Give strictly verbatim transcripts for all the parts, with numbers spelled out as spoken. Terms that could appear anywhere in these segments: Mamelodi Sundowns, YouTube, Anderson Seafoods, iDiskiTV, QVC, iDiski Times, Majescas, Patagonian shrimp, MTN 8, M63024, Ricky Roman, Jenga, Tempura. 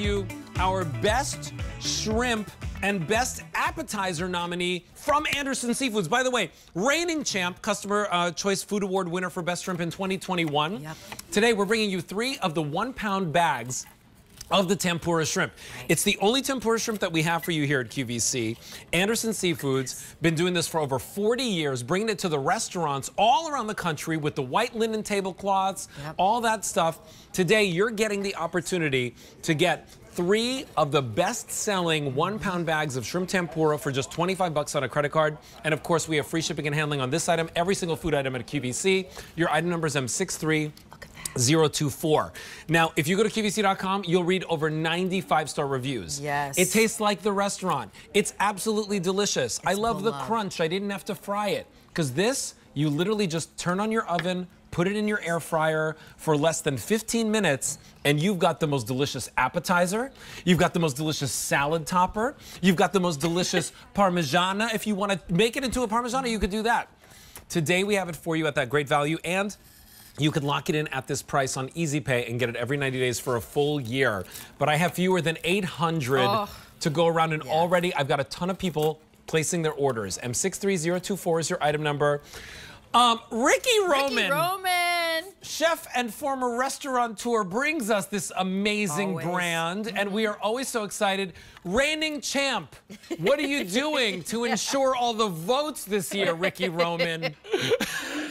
you our best shrimp and best appetizer nominee from Anderson Seafoods. By the way, reigning champ, Customer uh, Choice Food Award winner for Best Shrimp in twenty twenty-one. Yep. Today, we're bringing you three of the one-pound bags of the tempura shrimp. Right. It's the only tempura shrimp that we have for you here at Q V C. Anderson Seafoods, been doing this for over forty years, bringing it to the restaurants all around the country with the white linen tablecloths, yep. all that stuff. Today, you're getting the opportunity to get three of the best-selling one-pound bags of shrimp tempura for just twenty-five bucks on a credit card. And of course, we have free shipping and handling on this item, every single food item at Q V C. Your item number is M six three zero two four. Now, if you go to Q V C dot com, you'll read over ninety-five star reviews. Yes. It tastes like the restaurant. It's absolutely delicious. It's I love the crunch. I didn't have to fry it. Because this, you literally just turn on your oven, put it in your air fryer for less than fifteen minutes, and you've got the most delicious appetizer. You've got the most delicious salad topper. You've got the most delicious parmigiana. If you want to make it into a parmigiana, you could do that. Today, we have it for you at that great value, and you can lock it in at this price on Easy Pay and get it every ninety days for a full year. But I have fewer than eight hundred oh. to go around, and yeah. already I've got a ton of people placing their orders. M six three zero two four is your item number. Um, Ricky Roman, Ricky Roman, chef and former restaurateur, brings us this amazing always. brand, mm-hmm. and we are always so excited. Reigning champ, what are you doing to yeah. ensure all the votes this year, Ricky Roman?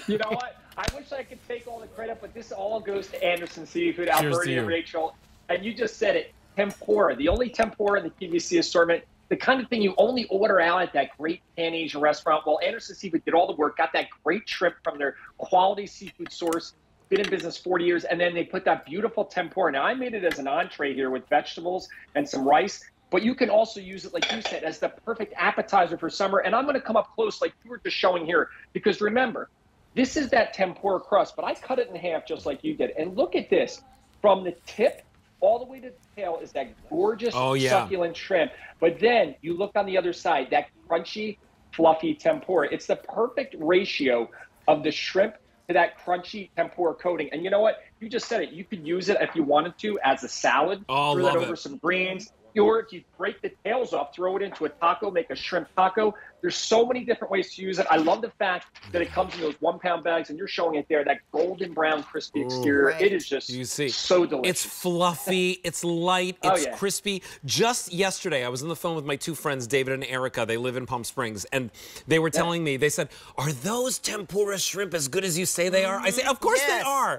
You know what? I wish I could take all the credit, but this all goes to Anderson Seafood, Alberti, and Rachel. And you just said it, tempura, the only tempura in the Q V C assortment, the kind of thing you only order out at that great Pan-Asian restaurant. Well, Anderson Seafood did all the work, got that great shrimp from their quality seafood source, been in business forty years, and then they put that beautiful tempura. Now, I made it as an entree here with vegetables and some rice, but you can also use it, like you said, as the perfect appetizer for summer. And I'm going to come up close like you were just showing here, because remember, this is that tempura crust, but I cut it in half just like you did. And look at this. From the tip all the way to the tail is that gorgeous, oh, yeah. succulent shrimp. But then you look on the other side, that crunchy, fluffy tempura. It's the perfect ratio of the shrimp to that crunchy tempura coating. And you know what? You just said it. You could use it if you wanted to as a salad. Oh, throw that over it. Some greens. Or if you break the tails off, throw it into a taco, make a shrimp taco. There's so many different ways to use it. I love the fact that it comes in those one-pound bags, and you're showing it there, that golden brown crispy Ooh, exterior. Right. It is just you see. so delicious. It's fluffy, it's light, it's oh, yeah. crispy. Just yesterday, I was on the phone with my two friends, David and Erica. They live in Palm Springs, and they were telling yeah. me, they said, are those tempura shrimp as good as you say they are? I say, of course yes. they are.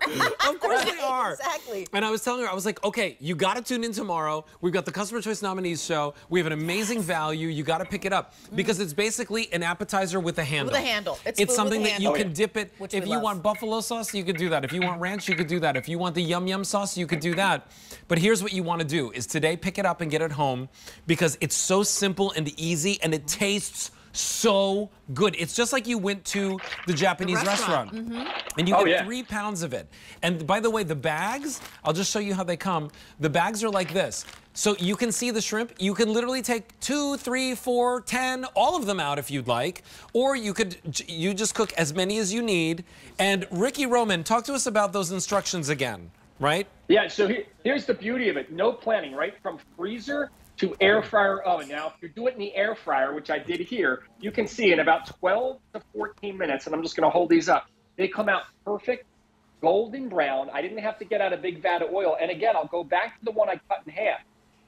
Of course right. they are. Exactly. And I was telling her, I was like, okay, you got to tune in tomorrow. We've got the Customer Choice Nominees show. We have an amazing value. You got to pick it up, because mm. it's basically Basically, an appetizer with a handle. With a handle. It's, it's something that handle. you can dip it. Which if you love. want buffalo sauce, you could do that. If you want ranch, you could do that. If you want the yum yum sauce, you could do that. But here's what you want to do: is today pick it up and get it home, because it's so simple and easy, and it tastes so good. It's just like you went to the Japanese the restaurant, restaurant. Mm-hmm. and you oh, get yeah. three pounds of it. And by the way, the bags. I'll just show you how they come. The bags are like this. So you can see the shrimp. You can literally take two, three, four, ten, all of them out if you'd like. Or you could, you just cook as many as you need. And Ricky Roman, talk to us about those instructions again, right? Yeah, so here, here's the beauty of it. No planning, right? From freezer to air fryer oven. Now, if you do it in the air fryer, which I did here, you can see in about twelve to fourteen minutes, and I'm just going to hold these up, they come out perfect. Golden brown. I didn't have to get out a big vat of oil. And again, I'll go back to the one I cut in half.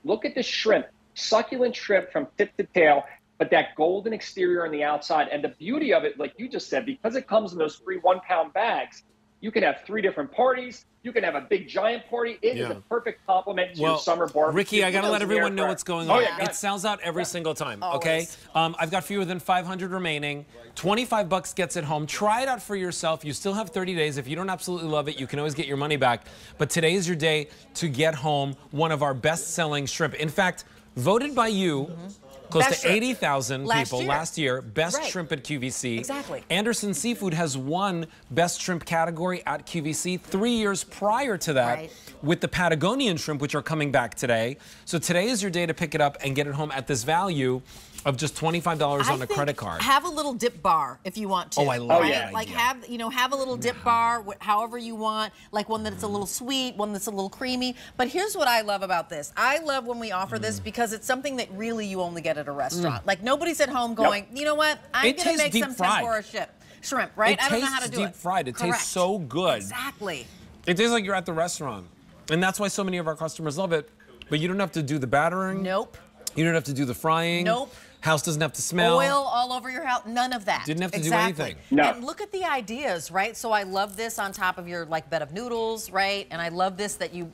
Look at the shrimp, succulent shrimp from tip to tail, but that golden exterior on the outside. And the beauty of it, like you just said, because it comes in those three one-pound bags, you can have three different parties. You can have a big, giant party. It yeah. is a perfect complement to well, your summer barbecue. Ricky, I got to let everyone know what's going on. Oh, yeah, go it sells out every yeah. single time, Always. okay? Um, I've got fewer than five hundred remaining. twenty-five bucks gets it home. Try it out for yourself. You still have thirty days. If you don't absolutely love it, you can always get your money back. But today is your day to get home one of our best-selling shrimp. In fact, voted by you, mm-hmm. Close best to eighty thousand people year. last year. Best right. shrimp at Q V C. Exactly. Anderson Seafood has won best shrimp category at Q V C three years prior to that right. with the Patagonian shrimp, which are coming back today. So today is your day to pick it up and get it home at this value of just twenty-five dollars on a credit card. Have a little dip bar if you want to. Oh, I love right? that idea. Like have, you know, have a little dip yeah. bar, however you want, like one that's a little sweet, one that's a little creamy. But here's what I love about this. I love when we offer mm. this because it's something that really you only get at a restaurant. Mm. Like nobody's at home going, nope. you know what? I'm going to make some tempura shrimp, shrimp, right? It I don't know how to do it. It tastes deep fried. It Correct. tastes so good. Exactly. It tastes like you're at the restaurant. And that's why so many of our customers love it. But you don't have to do the battering. Nope. You don't have to do the frying. Nope. House doesn't have to smell. Oil all over your house. None of that. Didn't have to exactly. do anything. No. And look at the ideas, right? So I love this on top of your like bed of noodles, right? And I love this that you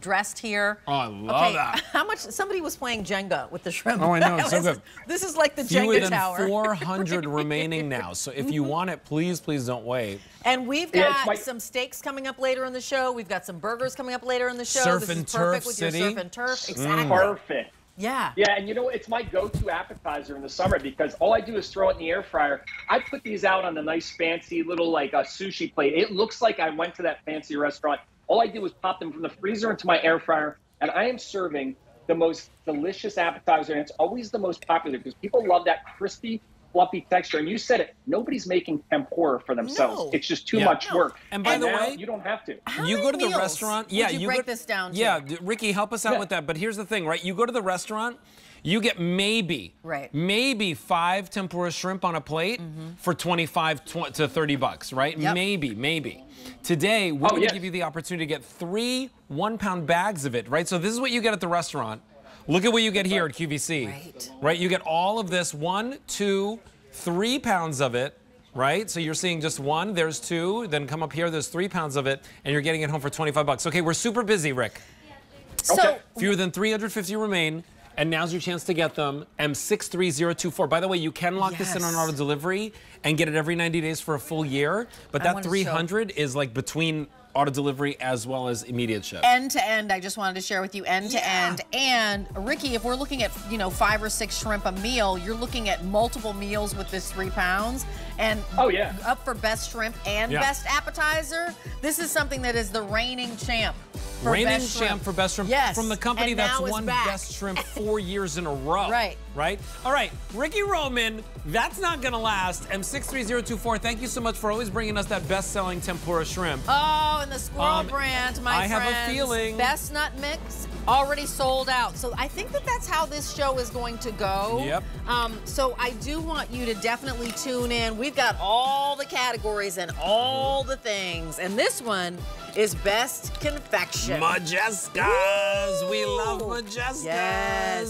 dressed here. Oh, I love okay. that. How much? Somebody was playing Jenga with the shrimp. Oh, I know. It's so good. This is like the Jenga than tower. four hundred remaining now. So if you want it, please, please don't wait. And we've got yeah, like some steaks coming up later in the show. We've got some burgers coming up later in the show. Surf this and is perfect turf with city. your surf and turf. Exactly. Mm. Perfect. Yeah. Yeah, and you know, it's my go-to appetizer in the summer because all I do is throw it in the air fryer. I put these out on a nice fancy little like a sushi plate. It looks like I went to that fancy restaurant. All I do is pop them from the freezer into my air fryer, and I am serving the most delicious appetizer, and it's always the most popular because people love that crispy, fluffy texture. And you said it, nobody's making tempura for themselves. No. It's just too yeah. much no. work. And by and the way, you don't have to. You go to the restaurant. Yeah, you, you break go, this down. Yeah, to? Ricky, help us out yeah. with that. But here's the thing, right? You go to the restaurant, you get maybe, right. maybe five tempura shrimp on a plate mm-hmm. for twenty-five to thirty bucks, right? Yep. Maybe, maybe. Today, we're oh, going to yes. give you the opportunity to get three one-pound bags of it, right? So this is what you get at the restaurant. Look at what you get here at Q V C, right? right? You get all of this, one, two, three pounds of it, right? So you're seeing just one, there's two, then come up here, there's three pounds of it, and you're getting it home for twenty-five bucks. Okay, we're super busy, Rick. So okay. Fewer than three hundred fifty remain, and now's your chance to get them. M six three zero two four. By the way, you can lock yes. this in on auto delivery and get it every ninety days for a full year, but that three hundred is like between auto delivery as well as immediate ship. End to end, I just wanted to share with you end yeah. to end. And Ricky, if we're looking at, you know, five or six shrimp a meal, you're looking at multiple meals with this three pounds. And oh, yeah. up for best shrimp and yeah. best appetizer. This is something that is the reigning champ. For reigning best champ shrimp. for best shrimp. Yes. From the company and that's won back. best shrimp four years in a row. Right. Right? All right, Ricky Roman, that's not gonna last. M six three zero two four, thank you so much for always bringing us that best-selling tempura shrimp. Oh, and the squirrel um, brand, my I friends. I have a feeling. Best nut mix, already sold out. So I think that that's how this show is going to go. Yep. Um, so I do want you to definitely tune in. We've got all the categories and all the things. And this one is best confection. Majescas, Woo! we love Majescas. Yes.